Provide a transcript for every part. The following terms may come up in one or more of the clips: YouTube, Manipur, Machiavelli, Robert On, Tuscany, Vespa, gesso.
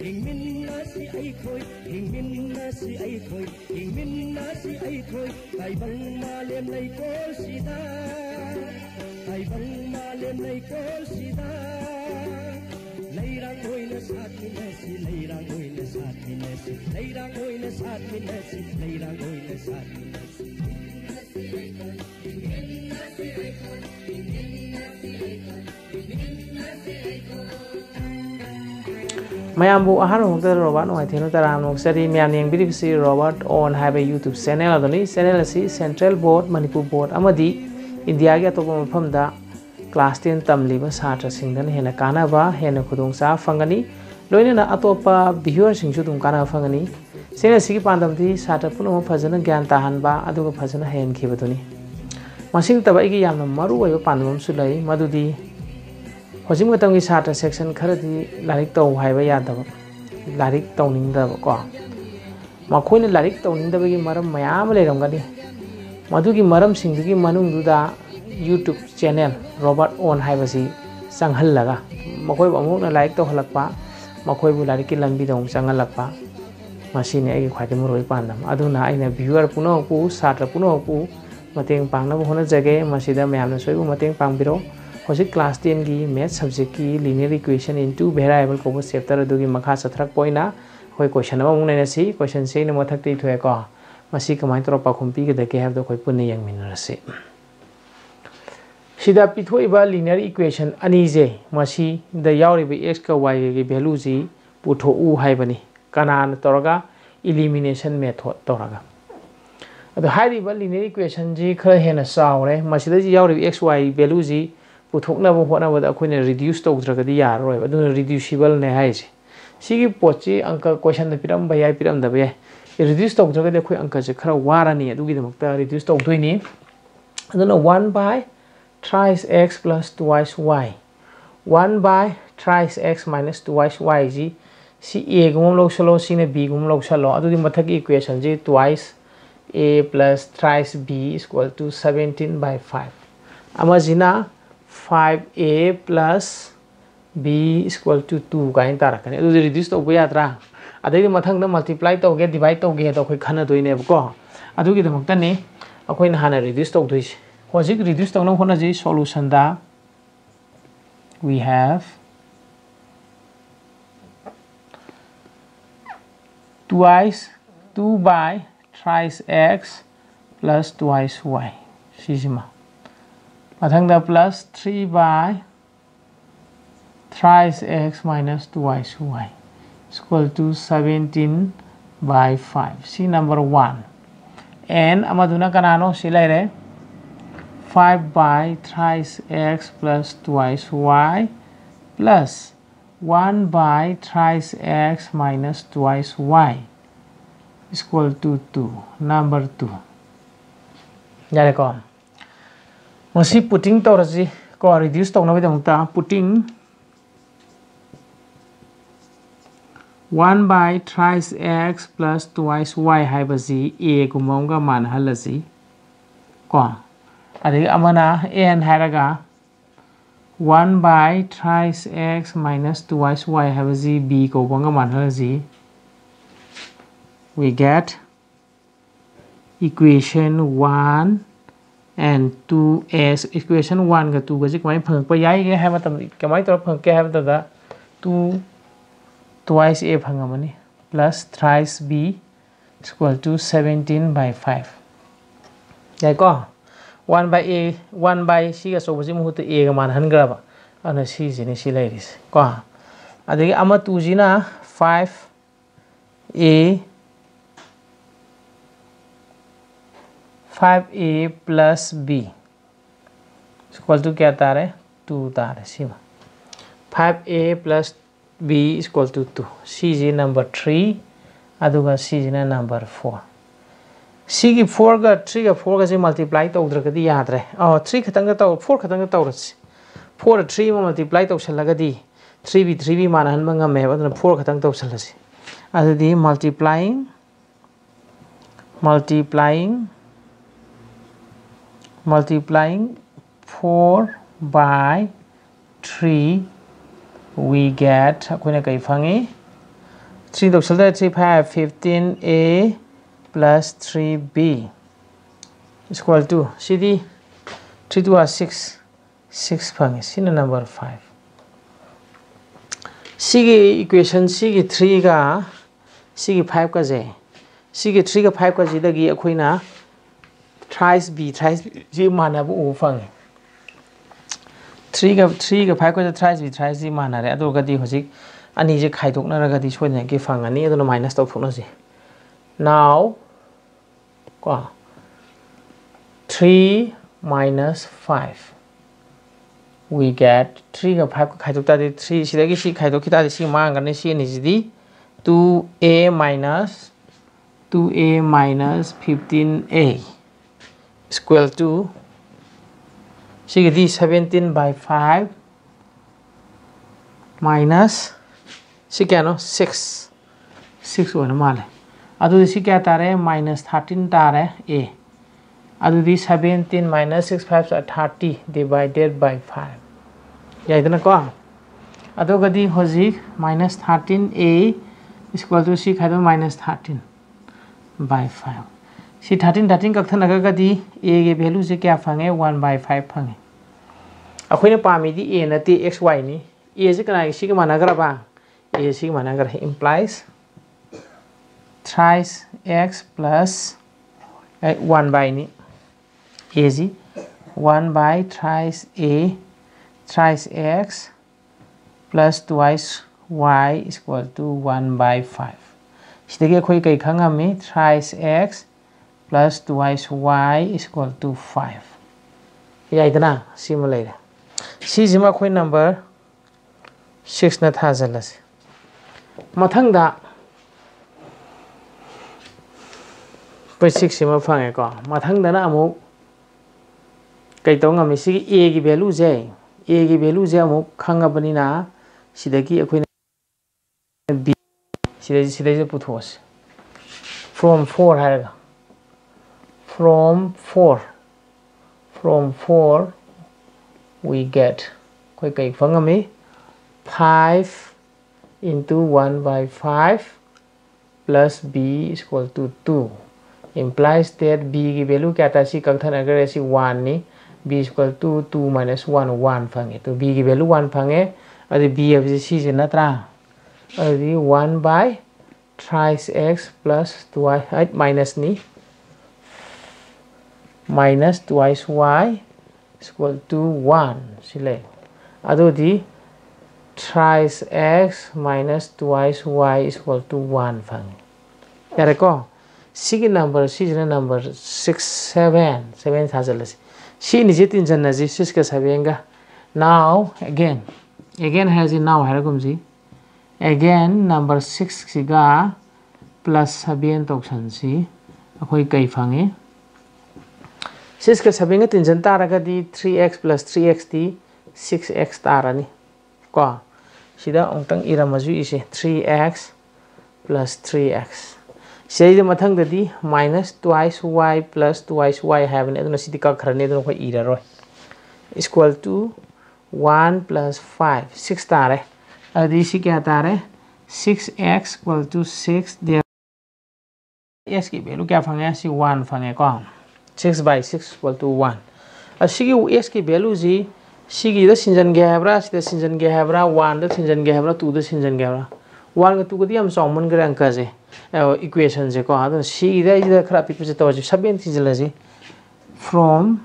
Hingmin na si ai khoi, hingmin na si ai khoi, hingmin na si ai khoi. Ai bang ma lem nay ko si da, ai bang ma lem nay ko si da. Nay ra koi na saath na si, nay ra koi na saath na si, nay ra koi na saath na si, nay ra koi na saath na si. Hingmin na si ai khoi, hingmin na si ai khoi, hingmin na si ai khoi. Mayambu ahar mukta Robert on Maths taram noksari myaneng biribsi Robert on have a YouTube channel adoni channel asi Central Board Manipur Board amadi India ge atop mafam da class 10 tamliba satra singdan hena kana ba hena khudong sa fangani loina na atop viewer singju dum kana fangani sena sigi pandam di satra puno phajana gyan tahan ba aduga phajana hen khibadoni masing tabai gi yamna maru ayo pandam sulai madudi Hojim gatang gi satra section khara di larik tau haiba yadaba larik tau ningda ko ma khoine larik tau ningda gi maram mayam le ramgani madu gi maram singdu gi manung duda YouTube channel Robert on haibasi sanghal laga makhoi amuk na like tau halakpa makhoi bu larik ki lambi dong sanghal lakpa masine ai khwade muroi pandam aduna aina viewer puno ku satra puno ku mateng pangna bona jage masida mayam na soibu mateng pangbiro class 10 की math subject की linear equation in two variable को chapter दोगी मखा सत्रक पोइना कोई question अब मुने नसी क्वेश्चन से न मथक ती थ्वे को मसी कमाई तरो पाखुमपी के दके हैव दो कोई पुने यंग मिनरसे सीधा पिथोइबा linear equation अनि जे मसी द यावरिबे x का y की वैल्यू जी पुथो उ हाइबनी कनान तोरगा elimination method तोरगा अदो हाइरिबा linear equation जी खर हेना सावरे मसी द यावरिबे x y वैल्यू जी पुथोकना बोहना बद अखुने रिड्यूस तौद्रगदि यार रोय अदुन रिड्यूसिबल ने हाइसे सिगी पोचे अंक क्वेश्चन पिरम भयाय पिरम दबे रिड्यूस तौद्रगदि अखु अंक जे खरा वारानी अदुगि दमक्त रिड्यूस तौदोइनी अदुन 1 by thrice x + twice y 1 by thrice x - twice y जी सी ए गुम लौसलो सी ने बी गुम लौसलो अदुदि मथक इक्वेशन जे twice a + thrice b = 17/5 अमाजिना 5a plus b = 2 गाइन तारकने अदु रिड्यूस तौबो यात्रा अदै मथंग मल्टीप्लाई तौगे डिवाइड तौगे तो खै खना दोइने बको अदु कि दमकता ने अखैन हाना रिड्यूस तौदोइ होजिक रिड्यूस तौनो होना जे सॉल्यूशन दा we have 2 by thrice x plus twice y सिजिमा Mathangda plus 3 by thrice x minus twice y equal to 17/5. See number 1. And amaduna kanano silaire 5 by thrice x plus twice y plus 1 by thrice x minus twice y equal to 2. Number 2. Yarekom. मसी putting तोरजी को reduce तोना बे दंगता putting 1 by thrice x + twice y हाइबजी a गुमंगा मान हलजी को अदि अमना n हायरागा 1 by thrice x - twice y हाइबजी b को बंगा मान हलजी we get equation 1 and 2 as equation 1 ga 2 ga jik mai phang pa yai ge ha matam ke mai tor phang ke ha da 2 twice a phang amani plus thrice b equal to 17/5 dai ko 1 by a 1 by c ga so bujim hu to a ga man han gra ba ana c ji ni si lai ris ko adagi ama 2 ji na 5a plus b equal to क्या तार है 2 तार है सीमा 5a plus b equal to 2 सीजी number 3 अधूगा सीजी ना नंबर 4 सी की 4 का 3 का 4 का जी मल्टीप्लाई तो उधर कदी याद रहे और 3 खतंग तो 4 खतंग तो उधर 4 3 में मल्टीप्लाई तो उसे लगा दी 3 भी माना हन मंगा में बदन 4 खतंग तो उसे लगे अधूर दी multiplying 4 by 3 we get 3 được số là 3 5 15a plus 3b is equal to CD 3 2 are 6 6 pang is in the number 5 C equation C 3 ga C 5 ka j C 3 ga 5 ka j da gi akhoi na thrice b manabu u pang 3 ga 5 ka thrice b manare adu ga di hojik ani je khai dok na ra ga di soina ge phang ani adu minus to phok na ji now qua 3 minus 5 we get 3 ga 5 khai dok ta di 3 si da gi si khai dok ki ta di si mang ga ni si ni ji di 2a minus 15a is equal to si ga di 17 by 5 minus si kya no 6 one male adu si kya tare minus 13 tare a adu di 17 minus 6 5 are 30 divided by 5 ya idna ko adu gadi hoji minus 13 a is equal to si khado minus 13 by 5 si 13 ka thana ga gadi a ge value se kya phange 1 by 5 phange akhoi ne pami di a na ti x y ni a se kana si ka managra ba AC implies thrice x plus 1 by ni AC 1 by thrice a thrice x plus twice y is equal to 1 by 5 sidege khoi kai khanga me thrice x plus twice y is equal to 5 yaidana simulate si jima khoi number 6 na thajalas Matang da Pesik sima fang eko Matang da na amuk Kaitong nga misik Egi belu zay Egi belu zay amuk Khang abani na Sidaki akwai na B Sidaki puthos From 4 haraga From 4 we get Koi kai fang ame 5 into 1 by 5 plus b is equal to 2 implies that b की value क्या था सी कथन अगर ऐसी 1 नहीं b is equal to 2 minus 1 1 fungi तो b की value 1 fungi अरे b अब जैसी है ना त्रा अरे 1 by thrice x plus twice minus नहीं minus twice y is equal to 1 सिले अरे दी thrice x minus twice y is equal to 1 function. Yare ko C number C is number 6 7 thajalas. C ni jitin janna ji 6 ka sabenga. Now again has it now harakum ji. Again number 6 siga plus 7 option si akoi kai phange. 6 ka sabenga tin jan ta raga di 3x plus 3x di 6x tarani. Ko Sida ongtang iramaju is 3x plus 3x. Sida matang dadi minus twice y plus twice y have an edonasitika kranedon for either roy. Is equal to 1 plus 5. 6 tare. Adisikiatare 6x equal to 6. There is Kibeluka 1 fangekon. 6 by 6 equal to 1. A sigi eski beluzi. Sigi the Sinjan Gabra, the Sinjan Gabra, 1 the Sinjan Gabra, 2 the Sinjan Gabra. 1 to the Amsomon Grancaze equations. The card, she is the crappy positive Sabin Tizilazi from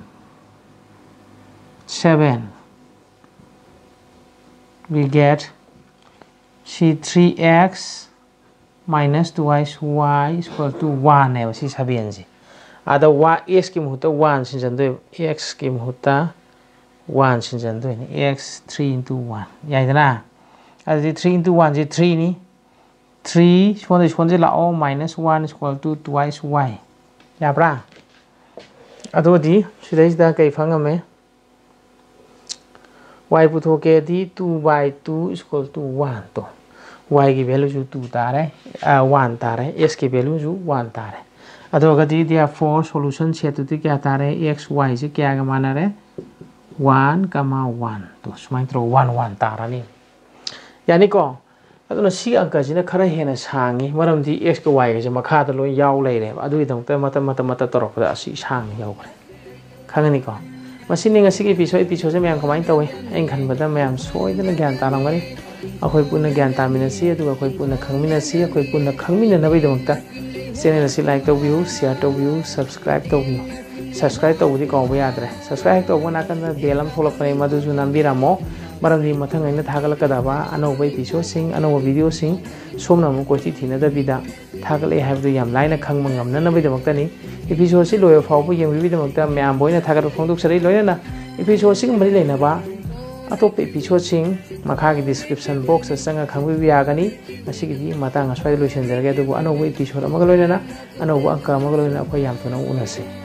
7. We get she 3x minus twice y is equal to 1. Ever see Sabienzi. Other y is Kim Huta 1 Sinjan x Kim Huta. 1 sinjan doing x 3 into 1 yaidana as the 3 into 1 the 3 ni 3 sponge la o minus 1 is equal to twice y yabra adu di sidai da kai phanga me y putho ke di 2 by 2 is equal to 1 to y ki value ju 2 tare 1 tare s ki value ju 1 tare adu ga di dia four solution set to kya tare x y se kya ga manare 1 comma 1 to sumai throw 1 1 tarani yani ko aduna si angkajina khara hena sangi maram di x ka y ka makha da lo yaw leire adui dang ta mata torok da si sang yaw kare khangani ko masini ngasi ki episode se myam kamai tawe eng khan bada myam soi dana gyan ta lam gari akhoi puna gyan ta mina si adu akhoi puna khangmina si akhoi puna khangmina nabai dang ta channel si like to view share to view subscribe to view subscribe to udi ko ba yadre subscribe to bona kan belam tholop ne madu ju nam biramo मरमदी मथंग अन थागलकदाबा अनोब episode सिंग अनोब video सिंग सोमना मु कोथि थिनदबिदा थागले हाबदु याम लाइन खंगम नबदमक्तनि एपिसोड सि लोय फावबो यमबिदमक्ता म्याम बोयना थागर फोंदुक सरि लोयना एपिसोड सिंग मरि लेनाबा अतोप एपिसोड सिंग मखागि डिस्क्रिप्शन बॉक्स संग खंगबि यागनि मसिगि मतांग अस्वाय लोयसन जरगे दु अनोब एपिसोड मगलोयना अनोब अंका मगलोयना अखय याम थनो उनसे